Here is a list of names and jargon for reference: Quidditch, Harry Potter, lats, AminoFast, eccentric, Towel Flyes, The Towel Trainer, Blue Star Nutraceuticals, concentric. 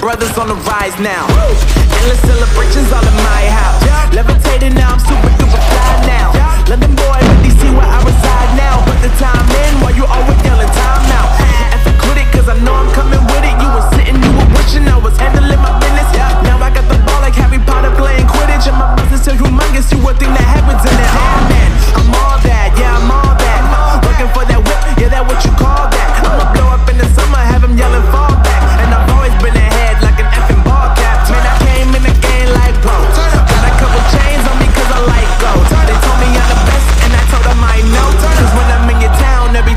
brothers on the rise now. Endless celebrations all in my house. Levitating now, I'm super duper fly now. London boy, really see where I reside now. Put the time in while you always yelling time now. If you quit it, cause I know I'm coming with it. You were sitting, you were wishing I was handling my business. Now I got the ball like Harry Potter playing Quidditch. And my business is humongous, you would think that happens in it. Man, I'm all that, yeah, I'm all that. Looking for that whip, yeah, that what you call that. I'ma blow up in the summer, have him yelling fall back. And I've always been ahead like an effing ball cap. Man, I came in the game like bro. Got a couple chains on me cause I like gold. They told me I'm the best and I told them I know. Cause when I'm in your town, every